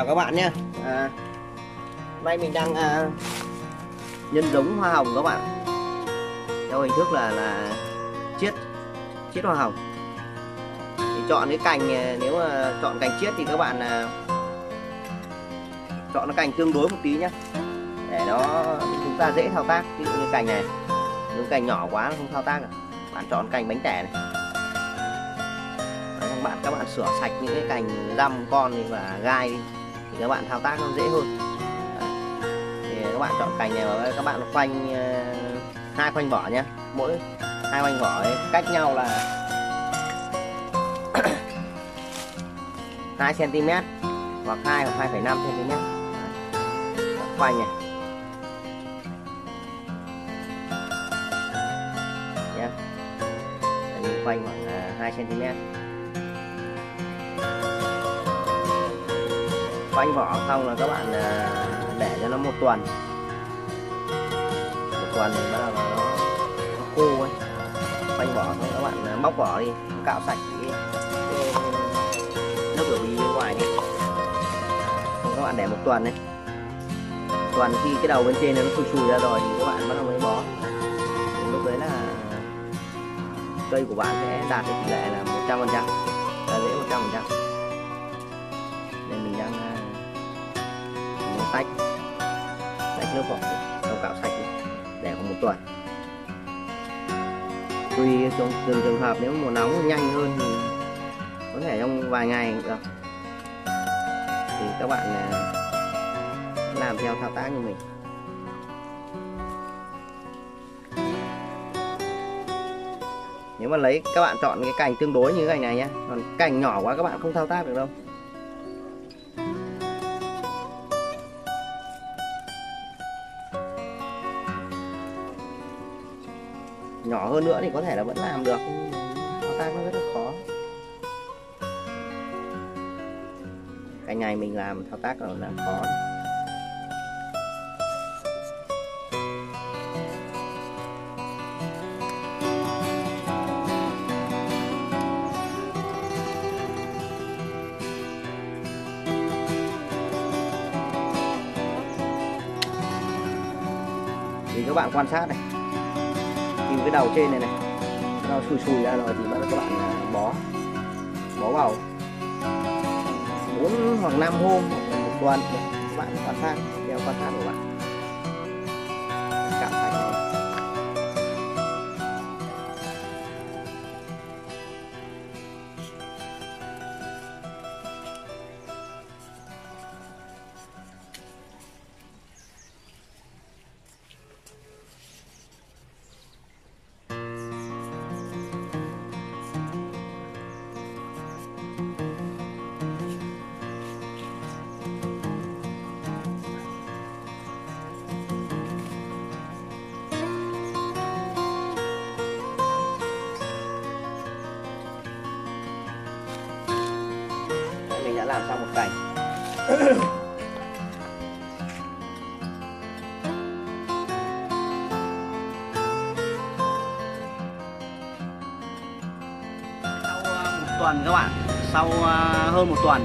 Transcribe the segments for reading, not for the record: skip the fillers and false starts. Chào các bạn nhé. Hôm nay mình đang nhân giống hoa hồng các bạn, theo hình thức là chiết hoa hồng. Thì chọn cái cành, nếu mà chọn cành chiết thì các bạn chọn cái cành tương đối một tí nhé, để nó chúng ta dễ thao tác. Ví dụ như cành này, nếu cành nhỏ quá không thao tác được, bạn chọn cành bánh tẻ này. Các bạn sửa sạch những cái cành răm con và gai đi thì các bạn thao tác nó dễ hơn. Đấy. Thì các bạn chọn cành này và các bạn khoanh hai khoanh vỏ nhé, mỗi hai khoanh vỏ ấy, cách nhau là 2 cm hoặc 2 hoặc 2,5 cm. Khoanh này nhé, khoanh khoảng 2 cm, khoanh vỏ xong là các bạn để cho nó 1 tuần. 1 tuần thì bắt đầu là nó khô ấy. Khoanh vỏ xong các bạn bóc vỏ đi, cạo sạch cái nước ở bên ngoài đi. Xong các bạn để 1 tuần đấy. 1 tuần khi cái đầu bên trên nó sùi sùi ra rồi thì các bạn bắt đầu mới bó. Lúc đấy là cây của bạn sẽ đạt được tỷ lệ là 100%, là dễ 100%. Đây mình đang tách nước vỏ, đầu cạo sạch để khoảng 1 tuần. Tùy trong từng trường hợp, nếu mùa nóng nhanh hơn thì có thể trong vài ngày cũng được. Thì các bạn làm theo thao tác như mình. Nếu mà các bạn chọn cái cành tương đối như cái cành này nhé, còn cành nhỏ quá các bạn không thao tác được đâu. Nhỏ hơn nữa thì có thể là vẫn làm được, nhưng thao tác nó rất là khó. Cái này mình làm thao tác còn là khó. Thì các bạn quan sát này, cái đầu trên này nó sùi sùi ra rồi thì các bạn bó vào 4 hoặc 5 hôm hoặc 1 tuần. Các bạn quan sát theo quan sát của bạn, cảm thấy đã làm xong một cành. Sau 1 tuần các bạn, sau hơn 1 tuần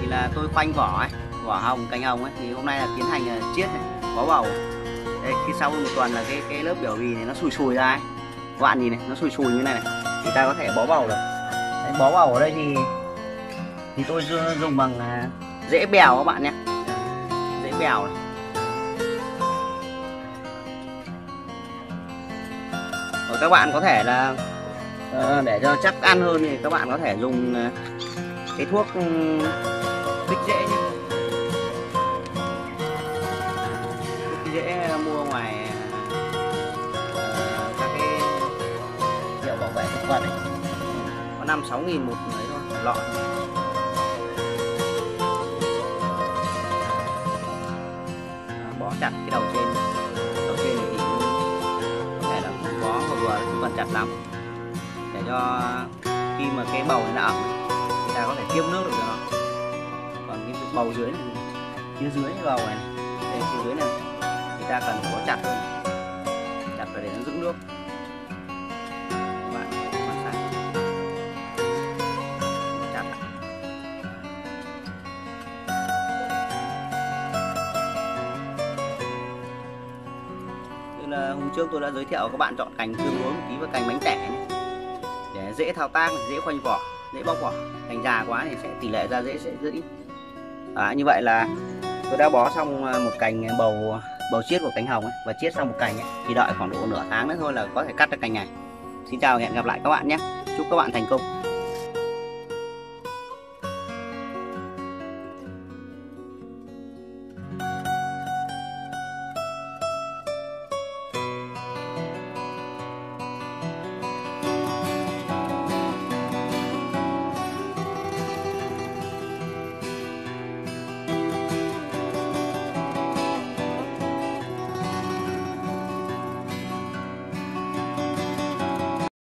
thì là tôi khoanh vỏ ấy, vỏ hồng, cành hồng ấy, thì hôm nay là tiến hành chiết này, bó bầu. Đây, khi sau 1 tuần là cái lớp biểu bì này nó sùi sùi ra ấy. Các bạn nhìn này, nó sùi sùi như thế này này, thì ta có thể bó bầu được. Đấy, bó bầu ở đây thì tôi dùng bằng rễ bèo các bạn nhé, rễ bèo này. Rồi các bạn có thể là để cho chắc ăn hơn thì các bạn có thể dùng cái thuốc kích rễ nhé, kích rễ mua ngoài các cái hiệu bảo vệ thực vật này, có 5-6 nghìn một người thôi một lọ. Chặt cái đầu trên này thì có thể là không có vừa vừa, không cần chặt lắm, để cho khi mà cái bầu này đã ẩm thì ta có thể tiếp nước được cho nó. Còn cái bầu dưới này, phía dưới cái bầu này, đây phía dưới này thì ta cần có chặt thôi, chặt để nó giữ nước. hôm trước tôi đã giới thiệu các bạn chọn cành tương đối một tí và cành bánh tẻ này, để dễ thao tác, dễ khoanh vỏ, dễ bóc vỏ. Cành già quá thì sẽ tỷ lệ ra rễ sẽ rất ít. Như vậy là tôi đã bó xong một cành bầu chiết của cánh hồng ấy, và chiết xong một cành ấy, thì đợi khoảng độ nửa tháng nữa thôi là có thể cắt được cành này. Xin chào và hẹn gặp lại các bạn nhé. Chúc các bạn thành công.